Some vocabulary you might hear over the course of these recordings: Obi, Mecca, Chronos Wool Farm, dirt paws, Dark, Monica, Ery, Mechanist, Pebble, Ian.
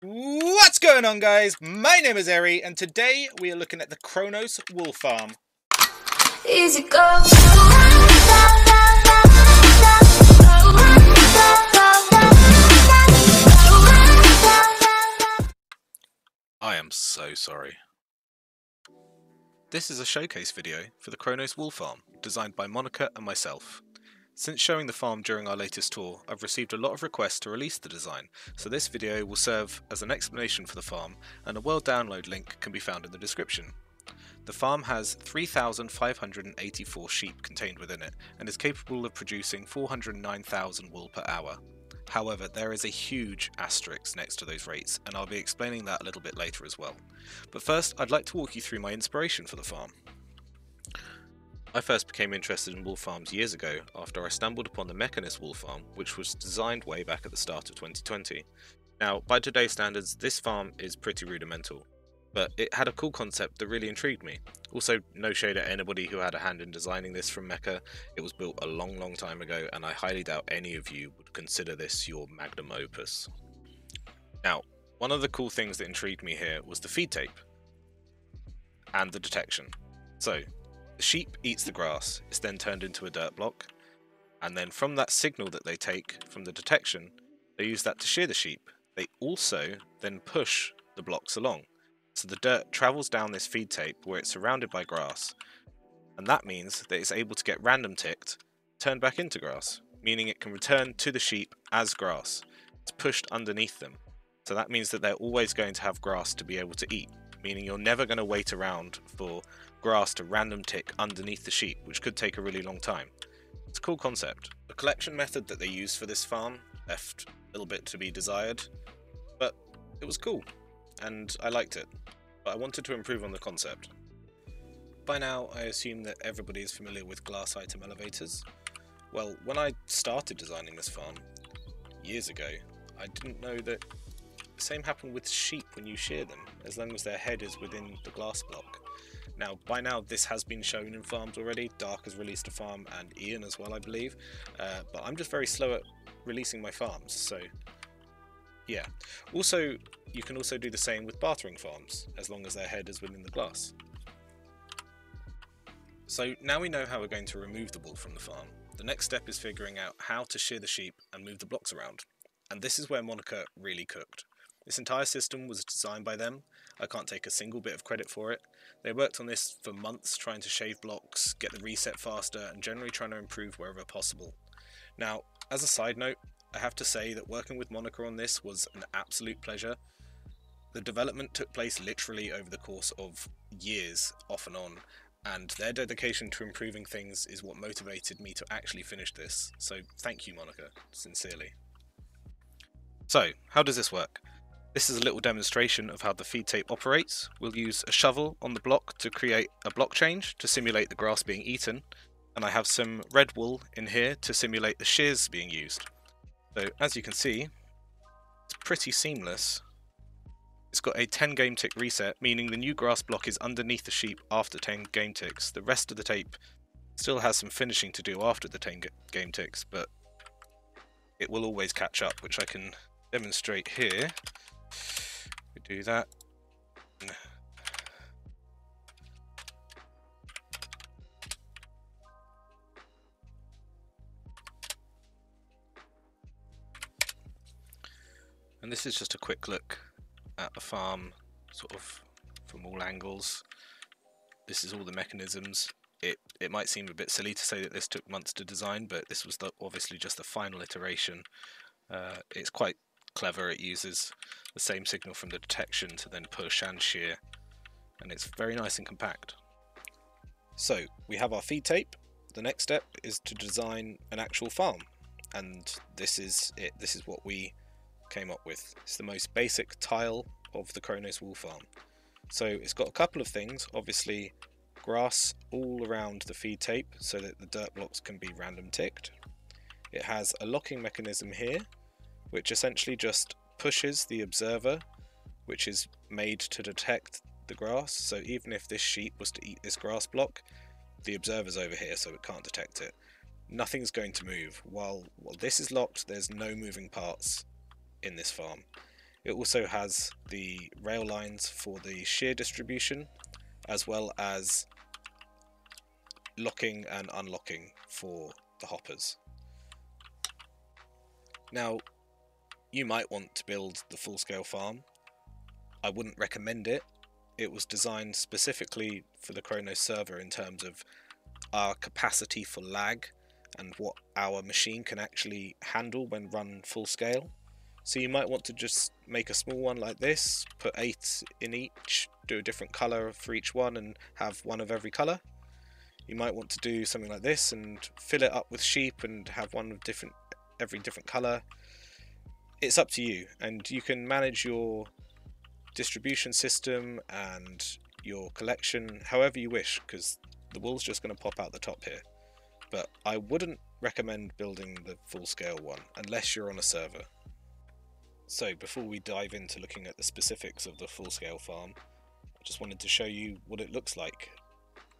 What's going on, guys? My name is Ery, and today we are looking at the Chronos Wool Farm. Easy go. I am so sorry. This is a showcase video for the Chronos Wool Farm, designed by Monica and myself. Since showing the farm during our latest tour, I've received a lot of requests to release the design, so this video will serve as an explanation for the farm, and a well download link can be found in the description. The farm has 3,584 sheep contained within it, and is capable of producing 409,000 wool per hour. However, there is a huge asterisk next to those rates, and I'll be explaining that a little bit later as well. But first, I'd like to walk you through my inspiration for the farm. I first became interested in wool farms years ago after I stumbled upon the Mechanist wool farm, which was designed way back at the start of 2020. Now, by today's standards, this farm is pretty rudimental, but it had a cool concept that really intrigued me. Also, no shade at anybody who had a hand in designing this from Mecca. It was built a long time ago, and I highly doubt any of you would consider this your magnum opus. Now, one of the cool things that intrigued me here was the feed tape and the detection. So, the sheep eats the grass, it's then turned into a dirt block, and then from that signal that they take from the detection, they use that to shear the sheep. They also then push the blocks along, so the dirt travels down this feed tape where it's surrounded by grass, and that means that it's able to get random ticked, turned back into grass, meaning it can return to the sheep as grass. It's pushed underneath them, so that means that they're always going to have grass to be able to eat, meaning you're never going to wait around for grass to random tick underneath the sheep, which could take a really long time. It's a cool concept. The collection method that they used for this farm left a little bit to be desired, but it was cool and I liked it, but I wanted to improve on the concept. By now I assume that everybody is familiar with glass item elevators. Well, when I started designing this farm years ago, I didn't know that the same happened with sheep when you shear them, as long as their head is within the glass block. Now, by now this has been shown in farms already. Dark has released a farm, and Ian as well, I believe, but I'm just very slow at releasing my farms, so yeah. Also, you can also do the same with bartering farms, as long as their head is within the glass. So now we know how we're going to remove the wool from the farm. The next step is figuring out how to shear the sheep and move the blocks around, and this is where Monica really cooked. This entire system was designed by them. I can't take a single bit of credit for it. They worked on this for months, trying to shave blocks, get the reset faster, and generally trying to improve wherever possible. Now, as a side note, I have to say that working with Monica on this was an absolute pleasure. The development took place literally over the course of years, off and on, and their dedication to improving things is what motivated me to actually finish this. So thank you, Monica, sincerely. So, how does this work? This is a little demonstration of how the feed tape operates. We'll use a shovel on the block to create a block change to simulate the grass being eaten, and I have some red wool in here to simulate the shears being used. So as you can see, it's pretty seamless. It's got a 10 game tick reset, meaning the new grass block is underneath the sheep after 10 game ticks. The rest of the tape still has some finishing to do after the 10 game ticks, but it will always catch up, which I can demonstrate here. We do that. And this is just a quick look at the farm, sort of from all angles. This is all the mechanisms. It might seem a bit silly to say that this took months to design, but this was obviously just the final iteration. It's quite clever. It uses the same signal from the detection to then push and shear, and it's very nice and compact. So we have our feed tape. The next step is to design an actual farm, and this is it. This is what we came up with. It's the most basic tile of the Chronos Wool Farm. So it's got a couple of things. Obviously grass all around the feed tape so that the dirt blocks can be random ticked. It has a locking mechanism here, which essentially just pushes the observer, which is made to detect the grass. So even if this sheep was to eat this grass block, the observer's over here, so it can't detect it. Nothing's going to move. While this is locked, there's no moving parts in this farm. It also has the rail lines for the shear distribution, as well as locking and unlocking for the hoppers. Now, you might want to build the full-scale farm. I wouldn't recommend it. It was designed specifically for the Chronos server in terms of our capacity for lag and what our machine can actually handle when run full scale. So you might want to just make a small one like this, put 8 in each, do a different colour for each one and have one of every colour. You might want to do something like this and fill it up with sheep and have one of every different colour. It's up to you, and you can manage your distribution system and your collection however you wish, because the wool's just going to pop out the top here. But I wouldn't recommend building the full-scale one unless you're on a server. So before we dive into looking at the specifics of the full-scale farm, I just wanted to show you what it looks like.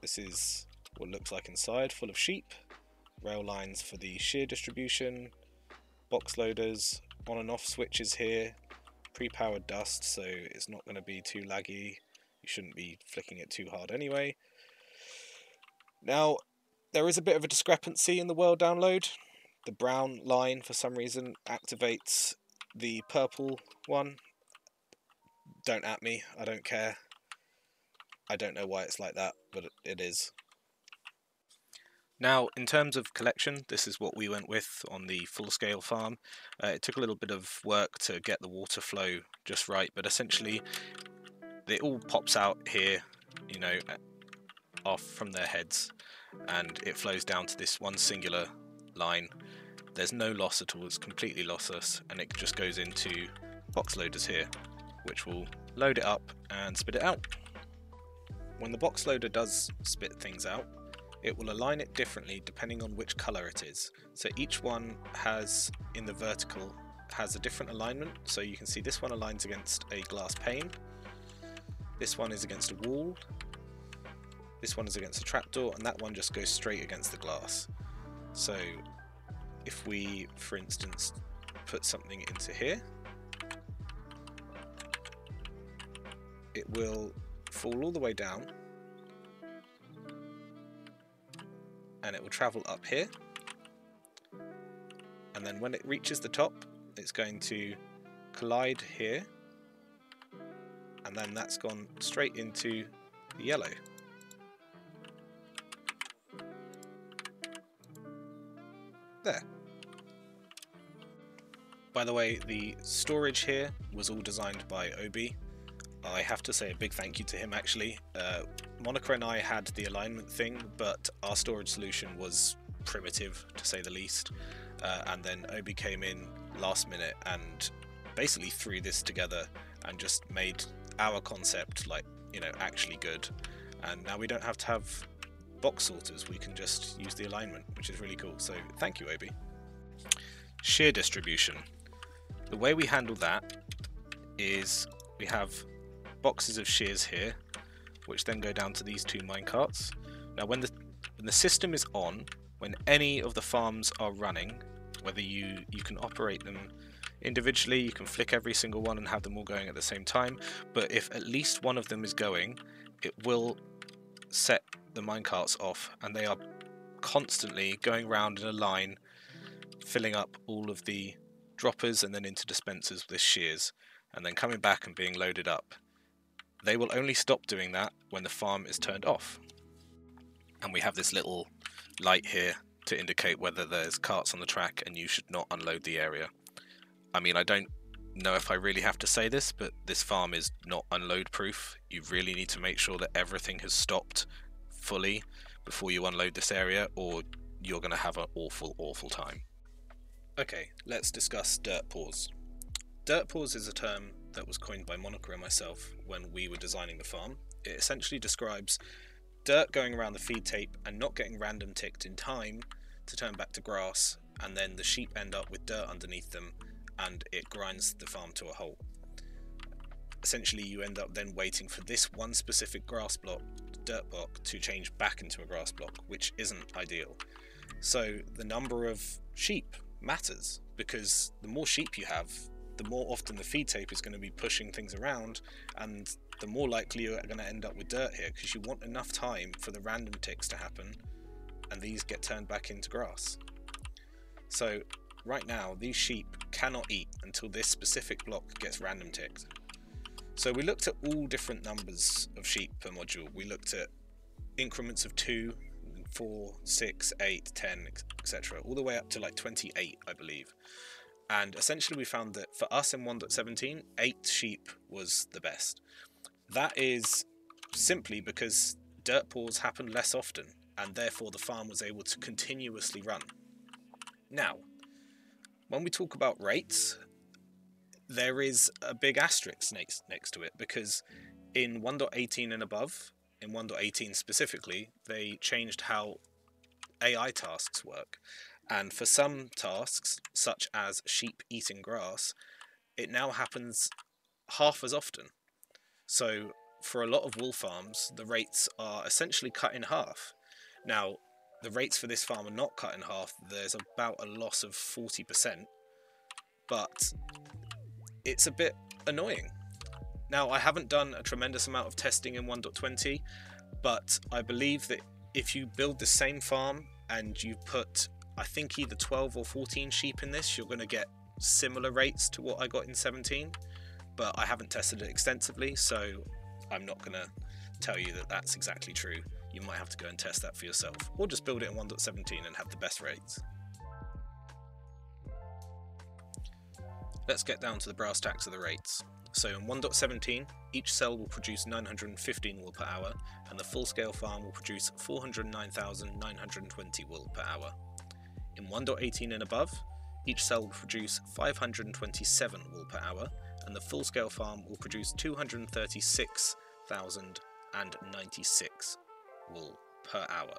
This is what it looks like inside, full of sheep, rail lines for the shear distribution, box loaders, on and off switches here, pre-powered dust so it's not going to be too laggy, you shouldn't be flicking it too hard anyway. Now, there is a bit of a discrepancy in the world download. The brown line, for some reason, activates the purple one. Don't at me, I don't care. I don't know why it's like that, but it is. Now, in terms of collection, this is what we went with on the full-scale farm. It took a little bit of work to get the water flow just right, but essentially, it all pops out here, you know, off from their heads, and it flows down to this one singular line. There's no loss at all, it's completely lossless, and it just goes into box loaders here, which will load it up and spit it out. When the box loader does spit things out, it will align it differently depending on which color it is. So each one has, in the vertical, has a different alignment. So you can see this one aligns against a glass pane, this one is against a wall, this one is against a trapdoor, and that one just goes straight against the glass. So if we, for instance, put something into here, it will fall all the way down and it will travel up here, and then when it reaches the top it's going to collide here, and then that's gone straight into the yellow. There. By the way, the storage here was all designed by Obi. I have to say a big thank you to him actually. Monica and I had the alignment thing, but our storage solution was primitive to say the least, and then Obi came in last minute and basically threw this together and just made our concept, like, you know, actually good, and now we don't have to have box sorters, we can just use the alignment, which is really cool, so thank you Obi. Shear distribution. The way we handle that is we have boxes of shears here, which then go down to these two minecarts. Now when the system is on, when any of the farms are running, whether you can operate them individually, you can flick every single one and have them all going at the same time, but if at least one of them is going, it will set the minecarts off, and they are constantly going round in a line, filling up all of the droppers and then into dispensers with shears, and then coming back and being loaded up. They will only stop doing that when the farm is turned off. And we have this little light here to indicate whether there's carts on the track and you should not unload the area. I mean, I don't know if I really have to say this, but this farm is not unload proof. You really need to make sure that everything has stopped fully before you unload this area, or you're going to have an awful time. Okay, let's discuss dirt paws. Dirt paws is a term that was coined by Monica and myself when we were designing the farm. It essentially describes dirt going around the feed tape and not getting random ticked in time to turn back to grass, and then the sheep end up with dirt underneath them and it grinds the farm to a halt. Essentially you end up then waiting for this one specific grass block, dirt block, to change back into a grass block, which isn't ideal. So the number of sheep matters, because the more sheep you have, the more often the feed tape is going to be pushing things around, and the more likely you're going to end up with dirt here, because you want enough time for the random ticks to happen and these get turned back into grass. So right now these sheep cannot eat until this specific block gets random ticked. So we looked at all different numbers of sheep per module. We looked at increments of 2, 4, 6, 8, 10, etc., all the way up to like 28, I believe. And essentially we found that for us in 1.17, 8 sheep was the best. That is simply because dirt pours happen less often, and therefore the farm was able to continuously run. Now, when we talk about rates, there is a big asterisk next to it, because in 1.18 and above, in 1.18 specifically, they changed how AI tasks work. And for some tasks, such as sheep eating grass, it now happens half as often. So for a lot of wool farms, the rates are essentially cut in half. Now, the rates for this farm are not cut in half. There's about a loss of 40%, but it's a bit annoying. Now, I haven't done a tremendous amount of testing in 1.20, but I believe that if you build the same farm and you put, I think, either 12 or 14 sheep in this, you're going to get similar rates to what I got in 17, but I haven't tested it extensively, so I'm not going to tell you that that's exactly true. You might have to go and test that for yourself, or just build it in 1.17 and have the best rates. Let's get down to the brass tacks of the rates. So in 1.17, each cell will produce 915 wool per hour, and the full-scale farm will produce 409,920 wool per hour. In 1.18 and above, each cell will produce 527 wool per hour, and the full-scale farm will produce 236,096 wool per hour.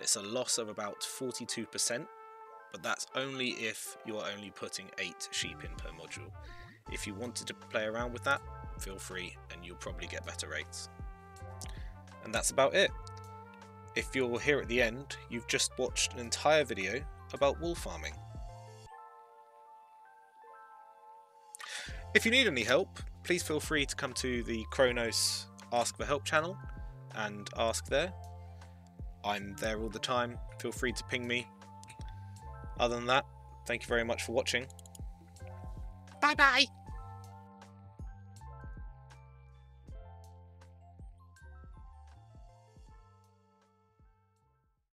It's a loss of about 42%, but that's only if you're only putting 8 sheep in per module. If you wanted to play around with that, feel free, and you'll probably get better rates. And that's about it. If you're here at the end, you've just watched an entire video about wool farming. If you need any help, please feel free to come to the Chronos Ask for Help channel and ask there. I'm there all the time. Feel free to ping me. Other than that, thank you very much for watching. Bye bye!